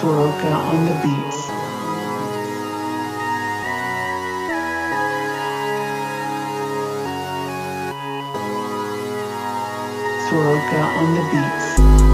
Soroka on the beats. Soroka on the beats.